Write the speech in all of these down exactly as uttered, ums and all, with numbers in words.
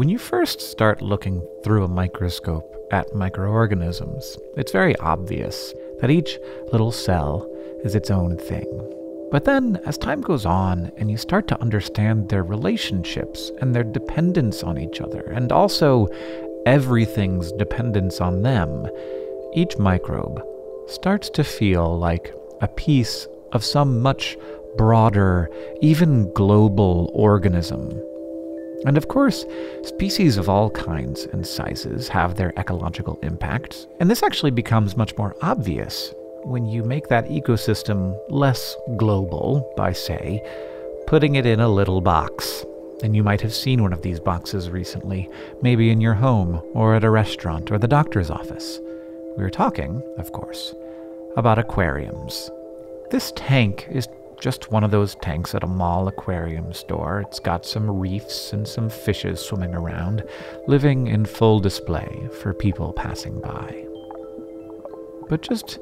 When you first start looking through a microscope at microorganisms, it's very obvious that each little cell is its own thing. But then, as time goes on, and you start to understand their relationships and their dependence on each other, and also everything's dependence on them, each microbe starts to feel like a piece of some much broader, even global organism. And of course, species of all kinds and sizes have their ecological impacts, and this actually becomes much more obvious when you make that ecosystem less global by, say, putting it in a little box. And you might have seen one of these boxes recently, maybe in your home, or at a restaurant, or the doctor's office. We were talking, of course, about aquariums. This tank is just one of those tanks at a mall aquarium store. It's got some reefs and some fishes swimming around, living in full display for people passing by. But just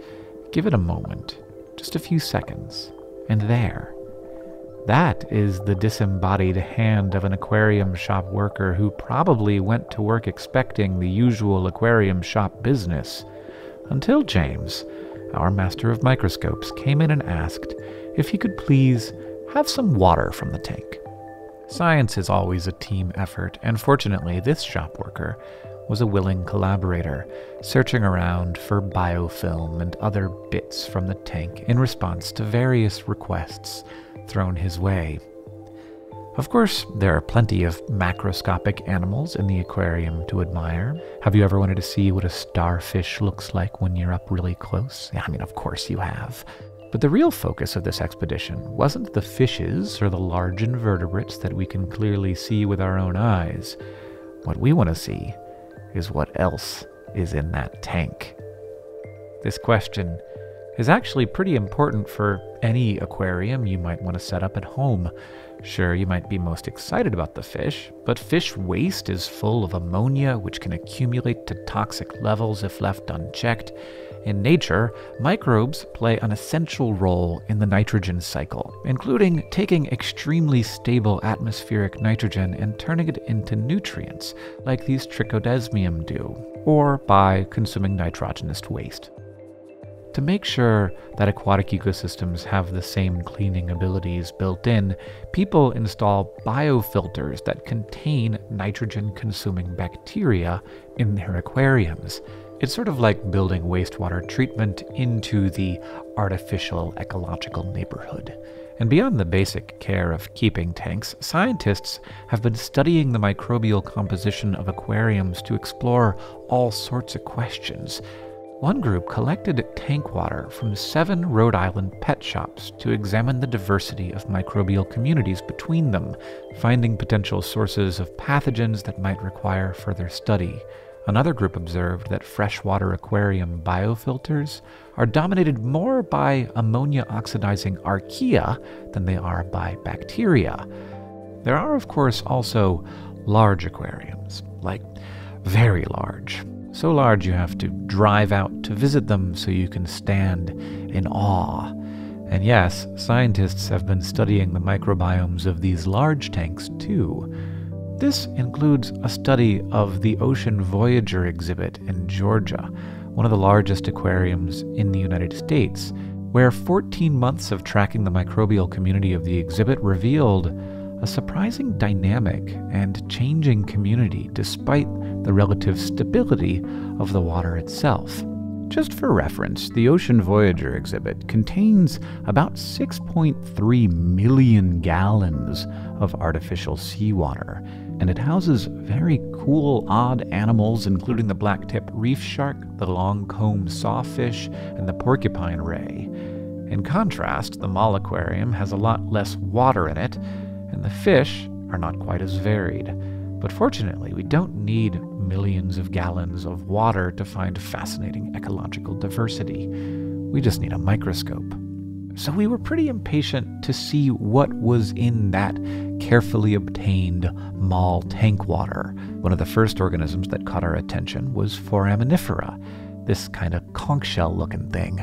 give it a moment, just a few seconds, and there. That is the disembodied hand of an aquarium shop worker who probably went to work expecting the usual aquarium shop business, until James, our master of microscopes, came in and asked if he could please have some water from the tank. Science is always a team effort, and fortunately this shop worker was a willing collaborator, searching around for biofilm and other bits from the tank in response to various requests thrown his way. Of course, there are plenty of macroscopic animals in the aquarium to admire. Have you ever wanted to see what a starfish looks like when you're up really close? Yeah, I mean, of course you have. But the real focus of this expedition wasn't the fishes or the large invertebrates that we can clearly see with our own eyes. What we want to see is what else is in that tank. This question is actually pretty important for any aquarium you might want to set up at home. Sure, you might be most excited about the fish, but fish waste is full of ammonia, which can accumulate to toxic levels if left unchecked. In nature, microbes play an essential role in the nitrogen cycle, including taking extremely stable atmospheric nitrogen and turning it into nutrients, like these trichodesmium do, or by consuming nitrogenous waste. To make sure that aquatic ecosystems have the same cleaning abilities built in, people install biofilters that contain nitrogen-consuming bacteria in their aquariums. It's sort of like building wastewater treatment into the artificial ecological neighborhood. And beyond the basic care of keeping tanks, scientists have been studying the microbial composition of aquariums to explore all sorts of questions. One group collected tank water from seven Rhode Island pet shops to examine the diversity of microbial communities between them, finding potential sources of pathogens that might require further study. Another group observed that freshwater aquarium biofilters are dominated more by ammonia-oxidizing archaea than they are by bacteria. There are, of course, also large aquariums, like very large. So large you have to drive out to visit them so you can stand in awe. And yes, scientists have been studying the microbiomes of these large tanks too. This includes a study of the Ocean Voyager exhibit in Georgia, one of the largest aquariums in the United States, where fourteen months of tracking the microbial community of the exhibit revealed a surprising dynamic and changing community despite the relative stability of the water itself. Just for reference, the Ocean Voyager exhibit contains about six point three million gallons of artificial seawater, and it houses very cool, odd animals, including the black-tipped reef shark, the long-comb sawfish, and the porcupine ray. In contrast, the mall aquarium has a lot less water in it, and the fish are not quite as varied. But fortunately, we don't need millions of gallons of water to find fascinating ecological diversity. We just need a microscope. So we were pretty impatient to see what was in that carefully obtained mall tank water. One of the first organisms that caught our attention was Foraminifera, this kind of conch shell-looking thing.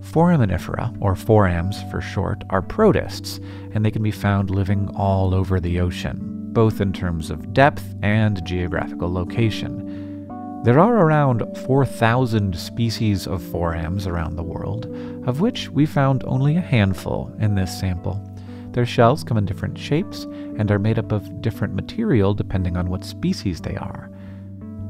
Foraminifera, or forams for short, are protists, and they can be found living all over the ocean. both in terms of depth and geographical location. There are around four thousand species of forams around the world, of which we found only a handful in this sample. Their shells come in different shapes and are made up of different material depending on what species they are.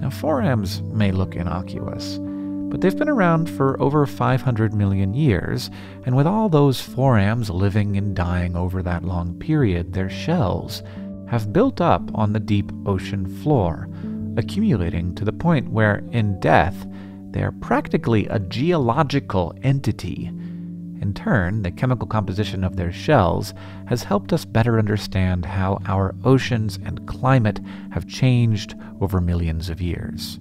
Now, forams may look innocuous, but they've been around for over five hundred million years, and with all those forams living and dying over that long period, their shells have built up on the deep ocean floor, accumulating to the point where, in death, they are practically a geological entity. In turn, the chemical composition of their shells has helped us better understand how our oceans and climate have changed over millions of years.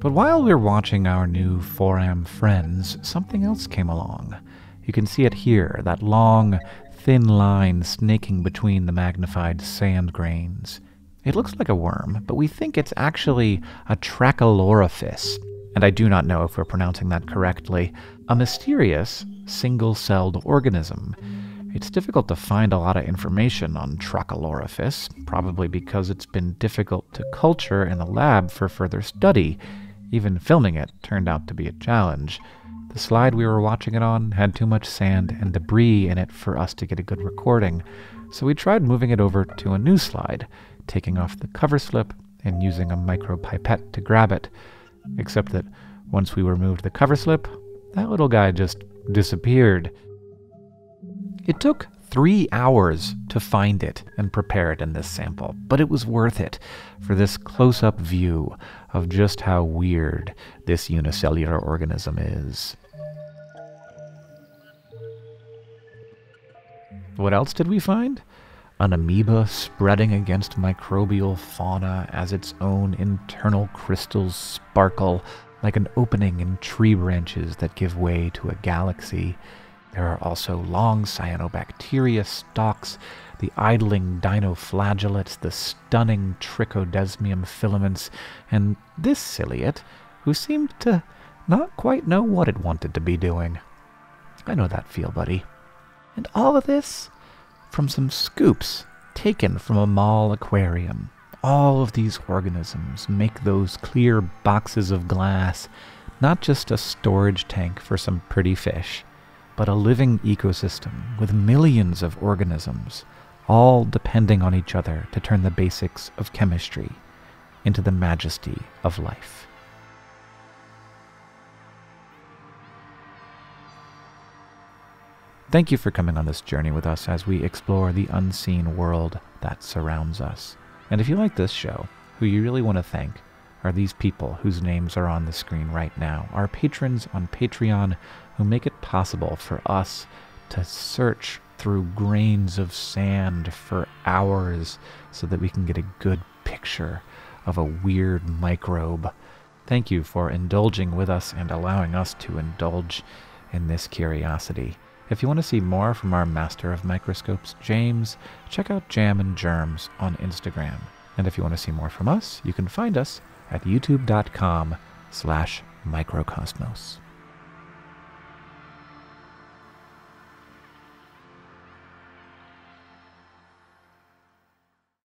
But while we're watching our new foram friends, something else came along. You can see it here, that long, thin line snaking between the magnified sand grains. It looks like a worm, but we think it's actually a Tracheloraphis, and I do not know if we're pronouncing that correctly, a mysterious single-celled organism. It's difficult to find a lot of information on Tracheloraphis, probably because it's been difficult to culture in the lab for further study. Even filming it turned out to be a challenge. The slide we were watching it on had too much sand and debris in it for us to get a good recording, so we tried moving it over to a new slide, taking off the cover slip and using a micropipette to grab it. Except that once we removed the cover slip, that little guy just disappeared. It took three hours to find it and prepare it in this sample, but it was worth it for this close-up view of just how weird this unicellular organism is. What else did we find? An amoeba spreading against microbial fauna as its own internal crystals sparkle, like an opening in tree branches that give way to a galaxy. There are also long cyanobacteria stalks, the idling dinoflagellates, the stunning trichodesmium filaments, and this ciliate, who seemed to not quite know what it wanted to be doing. I know that feel, buddy. And all of this from some scoops taken from a mall aquarium. All of these organisms make those clear boxes of glass not just a storage tank for some pretty fish, but a living ecosystem with millions of organisms, all depending on each other to turn the basics of chemistry into the majesty of life. Thank you for coming on this journey with us as we explore the unseen world that surrounds us. And if you like this show, who you really want to thank are these people whose names are on the screen right now, our patrons on Patreon who make it possible for us to search through grains of sand for hours so that we can get a good picture of a weird microbe. Thank you for indulging with us and allowing us to indulge in this curiosity. If you want to see more from our master of microscopes, James, check out Jam and Germs on Instagram. And if you want to see more from us, you can find us at youtube dot com slash microcosmos.